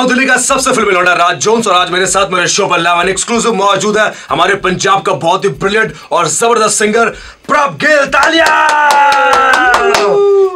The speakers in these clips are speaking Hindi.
साउथ दिल्ली का सबसे फिल्मी लौंडा राज जोन्स और आज मेरे साथ मेरे शो पर लाइव एंड एक्सक्लूसिव मौजूद है हमारे पंजाब का बहुत ही ब्रिलियंट और जबरदस्त सिंगर प्रभ गिल। तालियां।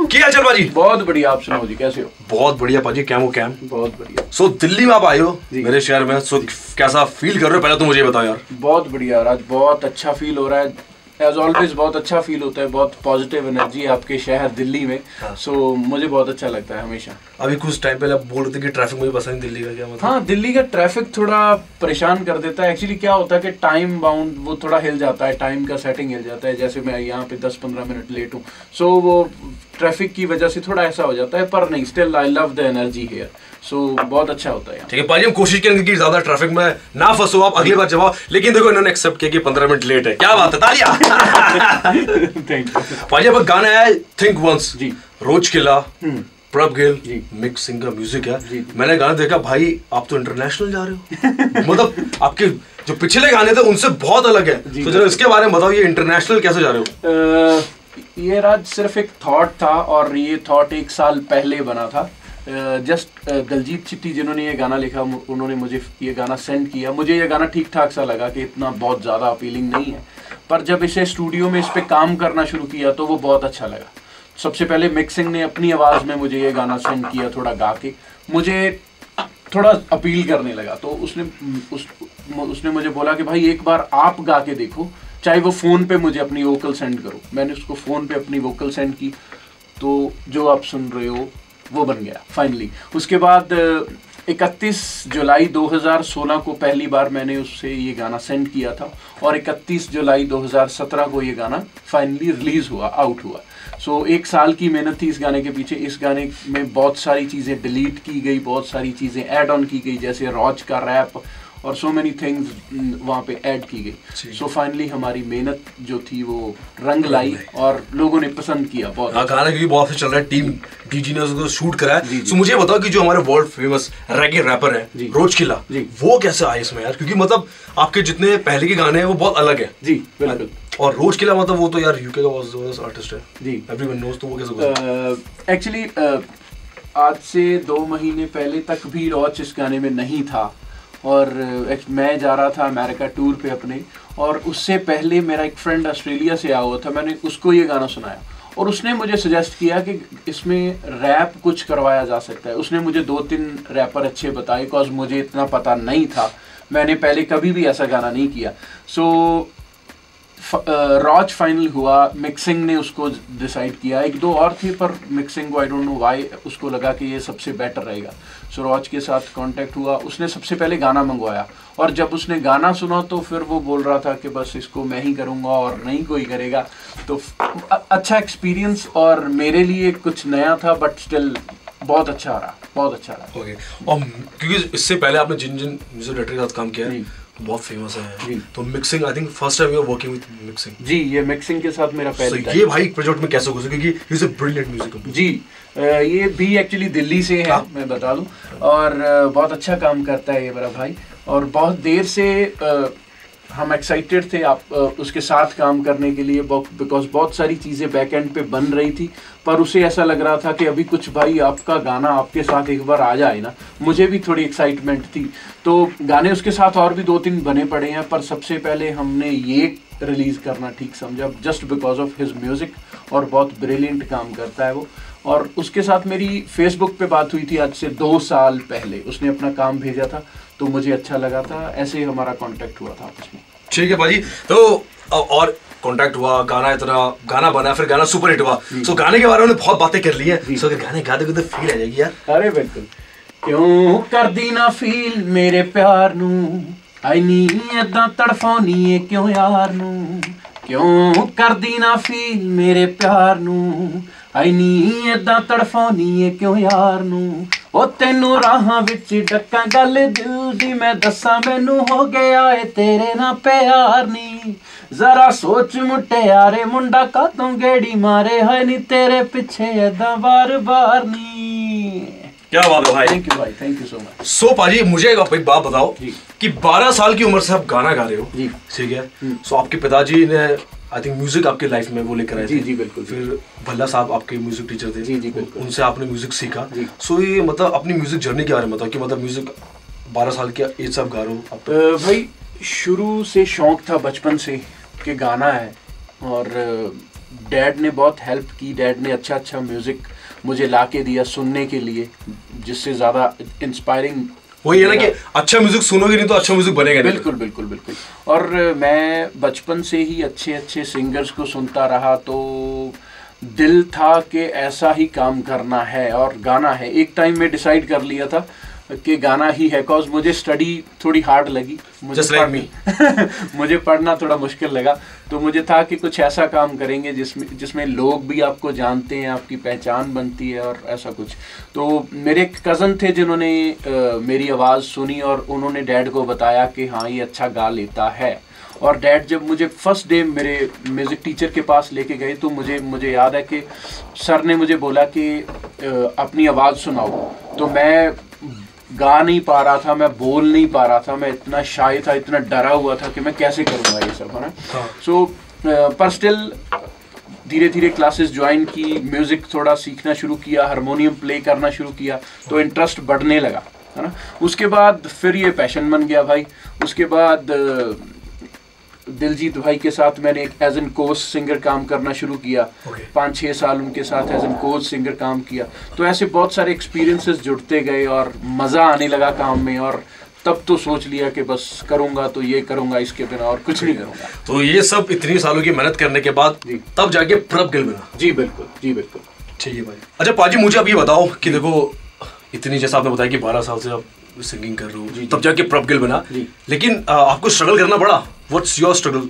क्या चल भाजी? बहुत बढ़िया, आप सुनाओ जी, कैसे हो? बहुत बढ़िया भाजी, कैमो कैम बहुत बढ़िया। सो दिल्ली में आप आए हो मेरे शहर में, सो कैसा फील कर रहे हो पहले तो मुझे बताओ यार। बहुत बढ़िया राज, बहुत अच्छा फील हो रहा है, एज ऑलवेज बहुत अच्छा फील होता है, बहुत पॉजिटिव एनर्जी आपके शहर दिल्ली में। सो मुझे बहुत अच्छा लगता है हमेशा। अभी कुछ टाइम पहले आप बोल रहे थे कि ट्रैफिक मुझे पसंद, दिल्ली का क्या मतलब? हाँ, दिल्ली का ट्रैफिक थोड़ा परेशान कर देता है। एक्चुअली क्या होता है कि टाइम बाउंड वो थोड़ा हिल जाता है, टाइम का सेटिंग हिल जाता है। जैसे मैं यहाँ पे 10-15 मिनट लेट हूँ, सो वो ट्रैफिक की वजह से थोड़ा ऐसा हो जाता है, पर नहीं, still I love the energy here. So बहुत अच्छा होता है। ठीक है भाई, हम कोशिश करेंगे कि ज्यादा ट्रैफिक में ना फंसो आप, अगली बार जवाब। लेकिन देखो इन्होंने एक्सेप्ट किया कि 15 मिनट लेट है, क्या बात है, तालियां। थैंक यू भाई। अब गाना है थिंक वंस जी, रोच किला, प्रभ गिल, मिक्स सिंह का म्यूजिक है। मैंने गाना देखा भाई, आप तो इंटरनेशनल जा रहे हो। मतलब आपके जो पिछले गाने थे उनसे बहुत अलग है, तो जरा इसके बारे में बताओ, ये इंटरनेशनल कैसे जा रहे हो? ये राज सिर्फ एक थॉट था, और ये थॉट 1 साल पहले बना था। जस्ट दलजीत चिट्टी जिन्होंने ये गाना लिखा, उन्होंने मुझे ये गाना सेंड किया। मुझे ये गाना ठीक ठाक सा लगा कि इतना बहुत ज़्यादा अपीलिंग नहीं है, पर जब इसे स्टूडियो में इस पर काम करना शुरू किया तो वो बहुत अच्छा लगा। सबसे पहले मिक्स सिंह ने अपनी आवाज़ में मुझे ये गाना सेंड किया, थोड़ा गा के मुझे थोड़ा अपील करने लगा। तो उसने मुझे बोला कि भाई एक बार आप गा के देखो, चाहे वो फ़ोन पे मुझे अपनी वोकल सेंड करो। मैंने उसको फ़ोन पे अपनी वोकल सेंड की, तो जो आप सुन रहे हो वो बन गया फाइनली। उसके बाद 31 जुलाई 2016 को पहली बार मैंने उससे ये गाना सेंड किया था, और 31 जुलाई 2017 को ये गाना फाइनली रिलीज़ हुआ, आउट हुआ। सो 1 साल की मेहनत थी इस गाने के पीछे। इस गाने में बहुत सारी चीज़ें डिलीट की गई, बहुत सारी चीज़ें ऐड ऑन की गई, जैसे रॉज का रैप और सो मेनी थिंग्स वहाँ पे ऐड की गई। सो फाइनली हमारी मेहनत जो थी वो रंग लाई, और लोगों ने पसंद किया बहुत। हाँ, गाना क्योंकि बहुत अच्छा चल रहा है, टीम डीजी ने उसको शूट कराया। सो मुझे बताओ कि जो हमारे वर्ल्ड फेमस रैगे रैपर है रोच किला, वो कैसे आए इसमें यार? क्योंकि मतलब आपके जितने पहले के गाने हैं वो बहुत अलग है। जी बिल्कुल। और रोच किला मतलब वो तो यार यूके का बहुत जबरदस्त आर्टिस्ट है जी, एवरीवन नोज। तो वो कैसे? एक्चुअली आज से 2 महीने पहले तक भी रोच इस गाने में नहीं था, और मैं जा रहा था अमेरिका टूर पे अपने, और उससे पहले मेरा एक फ्रेंड ऑस्ट्रेलिया से आया हुआ था। मैंने उसको ये गाना सुनाया, और उसने मुझे सजेस्ट किया कि इसमें रैप कुछ करवाया जा सकता है। उसने मुझे 2-3 रैपर अच्छे बताए, बिकॉज मुझे इतना पता नहीं था, मैंने पहले कभी भी ऐसा गाना नहीं किया। सो रॉच फाइनल हुआ, मिक्सिंग ने उसको डिसाइड किया। 1-2 और थे, पर मिक्सिंग को आई डोंट नो वाई उसको लगा कि ये सबसे बेटर रहेगा। सो रॉच के साथ कांटेक्ट हुआ, उसने सबसे पहले गाना मंगवाया, और जब उसने गाना सुना तो फिर वो बोल रहा था कि बस इसको मैं ही करूँगा और नहीं कोई करेगा। तो अच्छा एक्सपीरियंस और मेरे लिए कुछ नया था, बट स्टिल बहुत अच्छा रहा, बहुत अच्छा रहा। ओके और क्योंकि इससे पहले आपने जिन जिन म्यूजिक डायरेक्टर के साथ काम किया है बहुत फेमस है, तो mixing I think first time you are working with mixing ji. ये मिक्सिंग के साथ मेरा पहला टाइम। ये भाई प्रोजेक्ट में कैसे घुसे, क्योंकि he is a brilliant music जी। ये भी एक्चुअली दिल्ली से है, मैं बता दूं, और बहुत अच्छा काम करता है ये मेरा भाई, और बहुत देर से हम एक्साइटेड थे आप उसके साथ काम करने के लिए, बिकॉज बहुत सारी चीज़ें बैक एंड पे बन रही थी, पर उसे ऐसा लग रहा था कि अभी कुछ भाई आपका गाना आपके साथ एक बार आ जाए ना। मुझे भी थोड़ी एक्साइटमेंट थी, तो गाने उसके साथ और भी 2-3 बने पड़े हैं, पर सबसे पहले हमने ये रिलीज़ करना ठीक समझा, just because of his music, और बहुत ब्रिलियंट काम करता है वो। और उसके साथ मेरी फेसबुक पे बात हुई थी आज से 2 साल पहले, उसने अपना काम भेजा था, तो मुझे अच्छा लगा था, ऐसे ही हमारा कांटेक्ट हुआ था आपस में। ठीक है भाई, तो और कांटेक्ट हुआ, गाना इतना गाना बना, फिर गाना सुपर हिट हुआ। सो गाने के बारे में बहुत बातें कर ली है, सो अगर गाने गा दोगे तो फील आ जाएगी यार। अरे बिल्कुल, क्यों कर दी ना फील मेरे प्यार नू, आई नी इदां तड़फाउनी है क्यों यार नू, क्यों कर दी ना फील मेरे प्यार नू, आई नी इदां तड़फाउनी है क्यों यार नू, ओ तेनू राहां विच डक्कां गल दिल दी मैं दस्सां मैनू हो गया है तेरे ना प्यार नी, जरा सोच मुटियारे मुंडा कातों गेड़ी मारे है नी तेरे पिछे इदां बार बार नी। क्या बात है भाई, थैंक यू भाई, thank you so much. So पाजी मुझे एक बात बताओ कि 12 साल की उम्र से आप गाना गा रहे हो, ठीक है? सो आपके पिताजी ने आई थिंक म्यूजिक आपके लाइफ में वो लेकर आए जी जी बिल्कुल। फिर भल्ला साहब आपके म्यूजिक टीचर थे जी जी, उनसे आपने म्यूजिक सीखा। सो ये मतलब अपनी म्यूजिक जर्नी के बारे में बताओ कि मतलब म्यूजिक 12 साल के एज आप गा रहे हो। भाई शुरू से शौक था बचपन से कि गाना है, और डैड ने बहुत हेल्प की। डैड ने अच्छा अच्छा म्यूजिक मुझे ला के दिया सुनने के लिए, जिससे ज़्यादा इंस्पायरिंग वही है ना कि अच्छा म्यूजिक सुनोगे नहीं तो अच्छा म्यूजिक बनेगा। बिल्कुल बिल्कुल बिल्कुल। और मैं बचपन से ही अच्छे अच्छे सिंगर्स को सुनता रहा, तो दिल था कि ऐसा ही काम करना है और गाना है। एक टाइम में डिसाइड कर लिया था कि गाना ही है, कॉज मुझे स्टडी थोड़ी हार्ड लगी, मुझे पढ़ना थोड़ा मुश्किल लगा। तो मुझे था कि कुछ ऐसा काम करेंगे जिसमें लोग भी आपको जानते हैं, आपकी पहचान बनती है और ऐसा कुछ। तो मेरे एक कज़न थे जिन्होंने मेरी आवाज़ सुनी और उन्होंने डैड को बताया कि हाँ ये अच्छा गा लेता है। और डैड जब मुझे फर्स्ट डे मेरे म्यूज़िक टीचर के पास लेके गए तो मुझे याद है कि सर ने मुझे बोला कि अपनी आवाज़ सुनाओ। तो मैं गा नहीं पा रहा था, मैं बोल नहीं पा रहा था, मैं इतना शाय था, इतना डरा हुआ था कि मैं कैसे करूँगा ये सब, है ना। सो पर स्टिल धीरे धीरे क्लासेस ज्वाइन की, म्यूज़िक थोड़ा सीखना शुरू किया, हारमोनियम प्ले करना शुरू किया, तो इंटरेस्ट बढ़ने लगा, है ना। उसके बाद फिर ये पैशन बन गया भाई। उसके बाद दिलजीत भाई के साथ मैंने एक एज एन कोच सिंगर काम करना शुरू किया। 5-6 साल उनके साथ एज एन कोच सिंगर काम किया। तो ऐसे बहुत सारे एक्सपीरियंसेस जुड़ते गए और मज़ा आने लगा काम में। और तब तो सोच लिया कि बस करूँगा तो ये करूँगा, इसके बिना और कुछ नहीं करूँगा। तो ये सब इतनी सालों की मेहनत करने के बाद तब जाके प्रभ गिल बना। जी बिल्कुल जी बिल्कुल। ठीक है भाई। अच्छा पाजी मुझे अब ये बताओ कि देखो इतनी, जैसा आपने बताया कि 12 साल से आप सिंगिंग कर रहे हो, तब जाके प्रभ गिल बना, लेकिन आपको स्ट्रगल करना पड़ा। What's your struggle?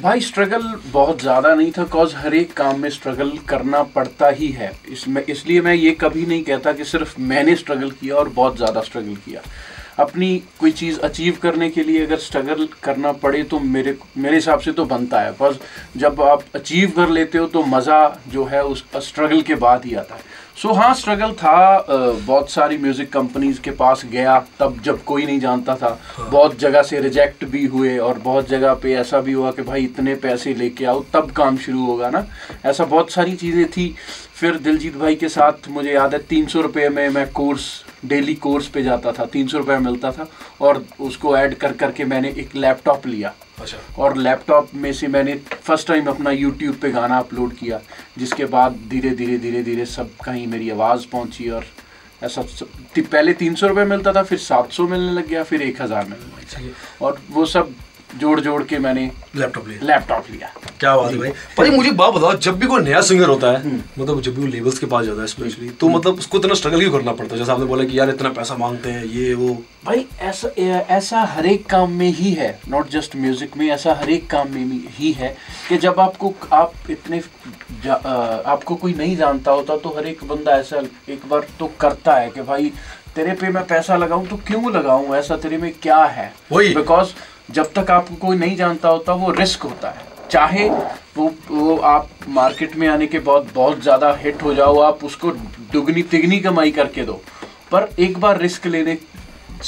भाई स्ट्रगल बहुत ज़्यादा नहीं था, कॉज हर एक काम में स्ट्रगल करना पड़ता ही है। इसमें इसलिए मैं ये कभी नहीं कहता कि सिर्फ मैंने स्ट्रगल किया, और बहुत ज़्यादा स्ट्रगल किया। अपनी कोई चीज़ अचीव करने के लिए अगर स्ट्रगल करना पड़े तो मेरे हिसाब से तो बनता है। पर जब आप अचीव कर लेते हो तो मज़ा जो है उस स्ट्रगल के बाद ही आता है। सो हाँ स्ट्रगल था। बहुत सारी म्यूज़िक कंपनीज़ के पास गया तब, जब कोई नहीं जानता था। बहुत जगह से रिजेक्ट भी हुए, और बहुत जगह पे ऐसा भी हुआ कि भाई इतने पैसे लेके आओ तब काम शुरू होगा ना, ऐसा बहुत सारी चीज़ें थी। फिर दिलजीत भाई के साथ मुझे याद है 300 रुपये में मैं कोर्स, डेली कोर्स पे जाता था, 300 रुपये मिलता था, और उसको ऐड कर करके मैंने एक लैपटॉप लिया। अच्छा। और लैपटॉप में से मैंने फर्स्ट टाइम अपना यूट्यूब पे गाना अपलोड किया, जिसके बाद धीरे धीरे धीरे धीरे सब कहीं मेरी आवाज़ पहुंची। और ऐसा पहले 300 रुपये मिलता था, फिर 700 मिलने लग गया, फिर 1000 मिलने लग गया, और वो सब जोड़ जोड़ के मैंने लैपटॉप लिया। क्या बात है भाई। पर मुझे बात बताओ, जब भी कोई नया सिंगर होता है, मतलब जब भी वो लेबल्स के पास जाता है स्पेशली, तो मतलब उसको इतना स्ट्रगल क्यों करना पड़ता है? जैसे आपने बोला कि यार इतना पैसा मांगते हैं ये वो। भाई ऐसा हर एक काम में ही है, नॉट जस्ट म्यूजिक में, ऐसा हर एक काम में ही है कि जब आपको कोई नहीं जानता होता तो हर एक बंदा ऐसा एक बार तो करता है कि भाई तेरे पे मैं पैसा लगाऊं तो क्यों लगाऊं, ऐसा तेरे में क्या है। बिकॉज जब तक आपको कोई नहीं जानता होता वो रिस्क होता है। चाहे वो आप मार्केट में आने के बहुत ज़्यादा हिट हो जाओ, आप उसको दुगनी तिगनी कमाई करके दो, पर एक बार रिस्क लेने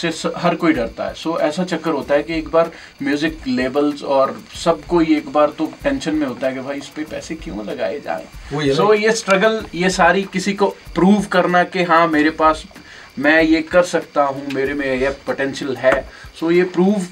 से हर कोई डरता है। सो ऐसा चक्कर होता है कि एक बार म्यूज़िक लेबल्स और सब कोई एक बार तो टेंशन में होता है कि भाई इस पर पैसे क्यों लगाए जाएँ। सो ये स्ट्रगल, ये सारी किसी को प्रूव करना कि हाँ मेरे पास, मैं ये कर सकता हूँ, मेरे में यह पोटेंशियल है। सो ये प्रूव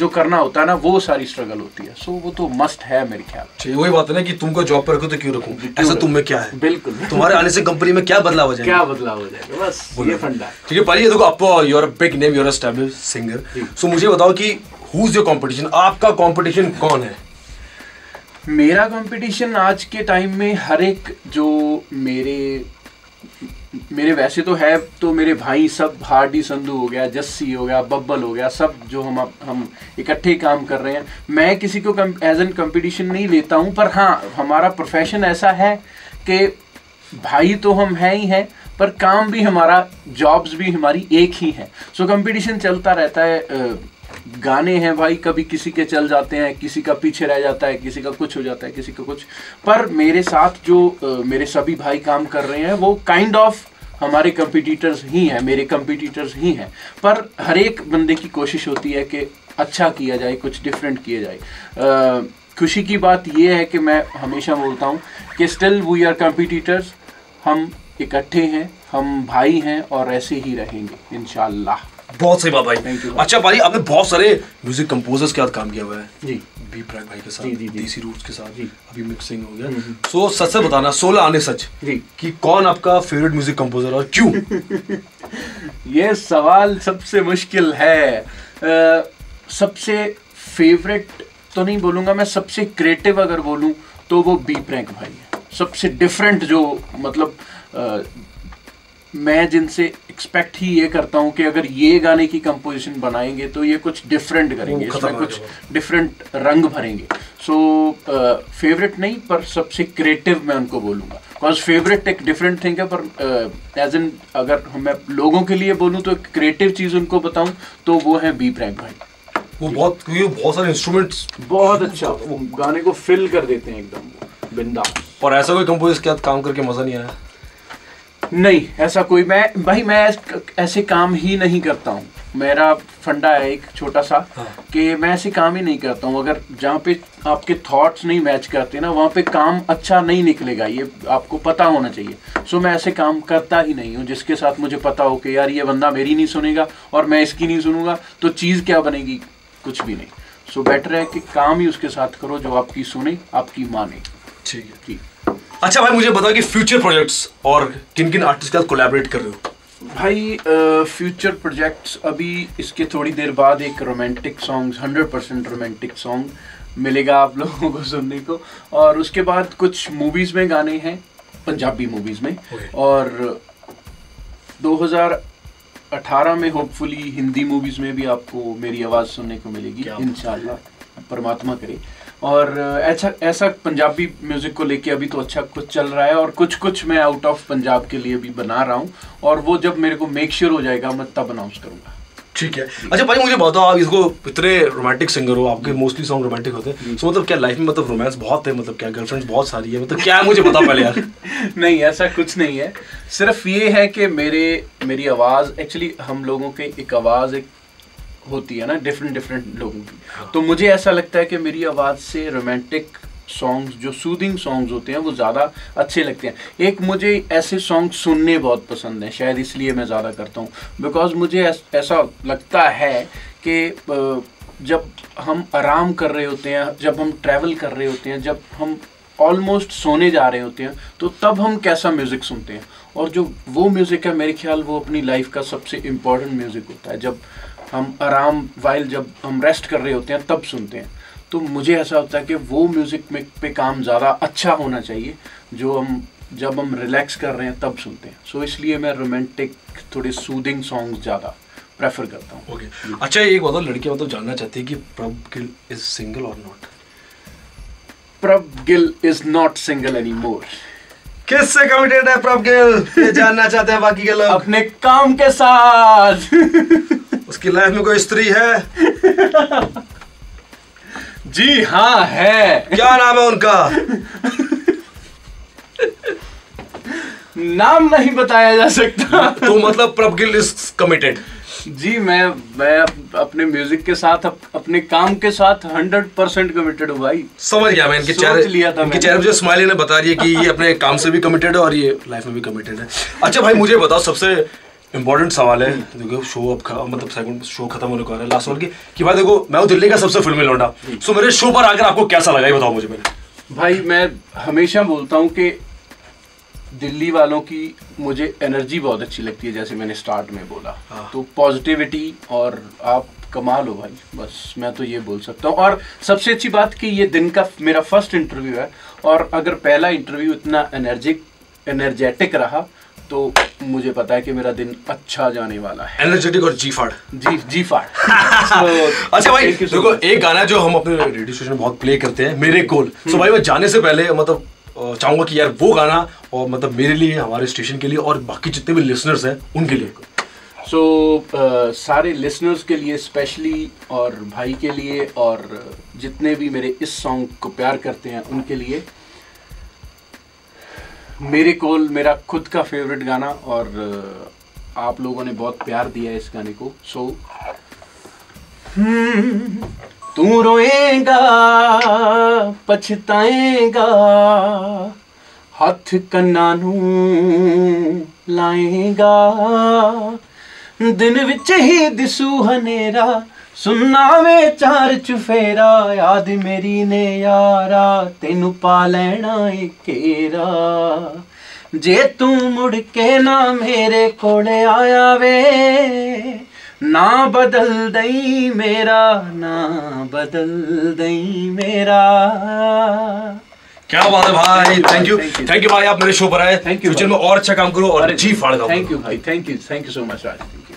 जो करना होता है ना, वो सारी स्ट्रगल होती है। सो वो तो मस्ट है मेरे ख्याल। वही बात है ना कि तुमको जॉब पर रखो तो क्यों रखो, ऐसा तुम में क्या है। बिल्कुल। तुम्हारे आने से कंपनी में क्या बदलाव हो जाएगा, बस ये फंडा है। ठीक है पाजी, देखो आपको, you are a big name, you are a established singer. So मुझे बताओ कि हु इज योर कंपटीशन, आपका कंपटीशन कौन है? मेरा कंपटीशन आज के टाइम में हर एक जो मेरे वैसे तो है, तो मेरे भाई सब, हार्डी संधू हो गया, जस्सी हो गया, बब्बल हो गया, सब जो हम इकट्ठे काम कर रहे हैं। मैं किसी को एज एन कंपटीशन नहीं लेता हूं, पर हाँ हमारा प्रोफेशन ऐसा है कि भाई तो हम हैं ही हैं, पर काम भी हमारा, जॉब्स भी हमारी एक ही है। सो कंपटीशन चलता रहता है। गाने हैं भाई, कभी किसी के चल जाते हैं, किसी का पीछे रह जाता है, किसी का कुछ हो जाता है, किसी का कुछ। पर मेरे साथ जो मेरे सभी भाई काम कर रहे हैं वो काइंड ऑफ हमारे कंपटीटर्स ही हैं, मेरे कंपटीटर्स ही हैं। पर हर एक बंदे की कोशिश होती है कि अच्छा किया जाए, कुछ डिफरेंट किया जाए। खुशी की बात यह है कि मैं हमेशा बोलता हूँ कि स्टिल वी आर कॉम्पिटिटर्स, हम इकट्ठे हैं, हम भाई हैं और ऐसे ही रहेंगे इंशाल्लाह। बहुत सही बात भाई, थैंक यू। अच्छा भाई, आपने बहुत सारे म्यूजिक कंपोजर्स के साथ काम किया हुआ है जी, B-Prank भाई के साथ, DC Roots के साथ, अभी मिक्स सिंह हो गया। सो सच से बताना 16 आने सच कि कौन आपका फेवरेट म्यूजिक कंपोजर और क्यों? ये सवाल सबसे मुश्किल है। सबसे फेवरेट तो नहीं बोलूँगा मैं, सबसे क्रिएटिव अगर बोलूँ तो वो B-Prank भाई है। सबसे डिफरेंट जो मतलब मैं जिनसे एक्सपेक्ट ही ये करता हूँ कि अगर ये गाने की कंपोजिशन बनाएंगे तो ये कुछ डिफरेंट करेंगे, इसमें कुछ डिफरेंट रंग भरेंगे। सो फेवरेट नहीं पर सबसे क्रिएटिव मैं उनको बोलूँगा, बिकॉज फेवरेट एक डिफरेंट थिंग है, पर एज इन अगर मैं लोगों के लिए बोलूँ तो एक क्रिएटिव चीज़ उनको बताऊँ तो वो है B-Prank भाई। वो बहुत क्योंकि बहुत सारे इंस्ट्रूमेंट्स बहुत अच्छा वो गाने को फिल कर देते हैं एकदम बिंदा। और ऐसा कोई कंपोजर के साथ काम करके मज़ा नहीं आया? नहीं, ऐसा कोई मैं ऐसे काम ही नहीं करता हूँ। मेरा फंडा है एक छोटा सा कि मैं ऐसे काम ही नहीं करता हूँ। अगर जहाँ पे आपके थॉट्स नहीं मैच करते ना, वहाँ पे काम अच्छा नहीं निकलेगा, ये आपको पता होना चाहिए। सो मैं ऐसे काम करता ही नहीं हूँ जिसके साथ मुझे पता हो कि यार ये बंदा मेरी नहीं सुनेगा और मैं इसकी नहीं सुनूंगा तो चीज़ क्या बनेगी, कुछ भी नहीं। सो बेटर है कि काम ही उसके साथ करो जो आपकी सुने, आपकी माने। ठीक है, ठीक। अच्छा भाई, मुझे बताओ कि फ्यूचर प्रोजेक्ट्स और किन किन आर्टिस्ट के साथ कोलैबोरेट कर रहे हो? भाई फ्यूचर प्रोजेक्ट्स, अभी इसके थोड़ी देर बाद एक रोमांटिक सॉन्ग, 100% रोमांटिक सॉन्ग मिलेगा आप लोगों को सुनने को, और उसके बाद कुछ मूवीज़ में गाने हैं, पंजाबी मूवीज़ में, और 2018 में होपफुली हिंदी मूवीज़ में भी आपको मेरी आवाज़ सुनने को मिलेगी इंशाल्लाह, परमात्मा करे। और ऐसा पंजाबी म्यूज़िक को लेके अभी तो अच्छा कुछ चल रहा है, और कुछ मैं आउट ऑफ पंजाब के लिए भी बना रहा हूँ, और वो जब मेरे को मेक श्योर हो जाएगा मैं तब अनाउंस करूँगा। ठीक है। अच्छा भाई, मुझे बताओ, आप इसको इतने रोमांटिक सिंगर हो, आपके मोस्टली सॉन्ग रोमांटिक होते हैं, सो मतलब क्या लाइफ में मतलब रोमांस बहुत है, मतलब क्या गर्लफ्रेंड्स बहुत सारी है, मतलब क्या, मुझे बताओ पहले यार। नहीं, ऐसा कुछ नहीं है, सिर्फ ये है कि मेरी आवाज़ एक्चुअली हम लोगों के एक आवाज़ एक होती है ना, डिफरेंट लोगों की। तो मुझे ऐसा लगता है कि मेरी आवाज़ से रोमांटिक सॉन्ग्स जो सूदिंग सॉन्ग्स होते हैं वो ज़्यादा अच्छे लगते हैं। एक मुझे ऐसे सॉन्ग सुनने बहुत पसंद हैं, शायद इसलिए मैं ज़्यादा करता हूँ, बिकॉज मुझे ऐसा लगता है कि जब हम आराम कर रहे होते हैं, जब हम ट्रैवल कर रहे होते हैं, जब हम ऑलमोस्ट सोने जा रहे होते हैं, तो तब हम कैसा म्यूज़िक सुनते हैं, और जो वो म्यूज़िक है मेरे ख्याल वो अपनी लाइफ का सबसे इम्पॉर्टेंट म्यूज़िक होता है। जब हम आराम वाइल जब हम रेस्ट कर रहे होते हैं तब सुनते हैं, तो मुझे ऐसा होता है कि वो म्यूज़िक में पे काम ज़्यादा अच्छा होना चाहिए जो हम जब हम रिलैक्स कर रहे हैं तब सुनते हैं। सो इसलिए मैं रोमांटिक थोड़े सूदिंग सॉन्ग्स ज़्यादा प्रेफर करता हूँ। ओके। अच्छा एक बात, लड़कियाँ मतलब जानना चाहती है कि प्रभ गिल इज़ सिंगल और not? Prabh Gill is not single any more. किससे कमिटेड है प्रभ गिल, ये जानना चाहते हैं बाकी के लोग। अपने काम के साथ। उसकी लाइफ में कोई स्त्री है? जी हाँ है। क्या नाम है उनका? नाम नहीं बताया जा सकता। तो मतलब प्रभ गिल इज कमिटेड। जी मैं अपने म्यूजिक के साथ, अपने काम के साथ 100% कमिटेड हूँ भाई। समझ गया मैं, इनके चेहरे जो स्माइल ने बता रही है कि ये अपने काम से भी कमिटेड है और ये लाइफ में भी कमिटेड है। अच्छा भाई, मुझे बताओ, सबसे इम्पोर्टेंट सवाल है, देखो शो अब मतलब सेकंड शो खत्म होने को आ रहा है, लास्ट वन की बात। देखो मैं हूँ दिल्ली का सबसे फिल्मी लौंडा, सो मेरे शो पर आकर आपको कैसा लगा, ये बताओ मुझे पहले। भाई मैं हमेशा बोलता हूँ कि दिल्ली वालों की मुझे एनर्जी बहुत अच्छी लगती है, जैसे मैंने स्टार्ट में बोला, तो पॉजिटिविटी और आप कमाल हो भाई, बस मैं तो ये बोल सकता हूँ। और सबसे अच्छी बात कि ये दिन का मेरा फर्स्ट इंटरव्यू है, और अगर पहला इंटरव्यू इतना एनर्जेटिक रहा तो मुझे पता है कि मेरा दिन अच्छा जाने वाला है। एनर्जेटिक और जी फाड़। अच्छा भाई देखो, एक गाना जो हम अपने रेडियो स्टेशन में बहुत प्ले करते हैं, मेरे कोल। सो भाई मैं जाने से पहले मतलब चाहूँगा कि यार वो गाना और मतलब मेरे लिए, हमारे स्टेशन के लिए और बाकी जितने भी लिसनर्स हैं उनके लिए। सो सारे लिसनर्स के लिए स्पेशली, और भाई के लिए, और जितने भी मेरे इस सॉन्ग को प्यार करते हैं उनके लिए, मेरे कोल मेरा खुद का फेवरेट गाना, और आप लोगों ने बहुत प्यार दिया है इस गाने को। सो तू रोएगा पछताएगा हाथ कनानू लाएगा दिन विच ही दिसू हनेरा सुनना में चार चुफेरा याद मेरी ने यारा तेनू पा लैना ए केरा जे तू मुड़ के ना मेरे कोले आया वे ना बदल दई मेरा ना बदल दई मेरा। क्या बात है भाई, थैंक यू भाई, आप मेरे शो पर आए, फ्यूचर में और अच्छा काम करो और जी फाड़ दो। थैंक यू भाई, थैंक यू सो मच।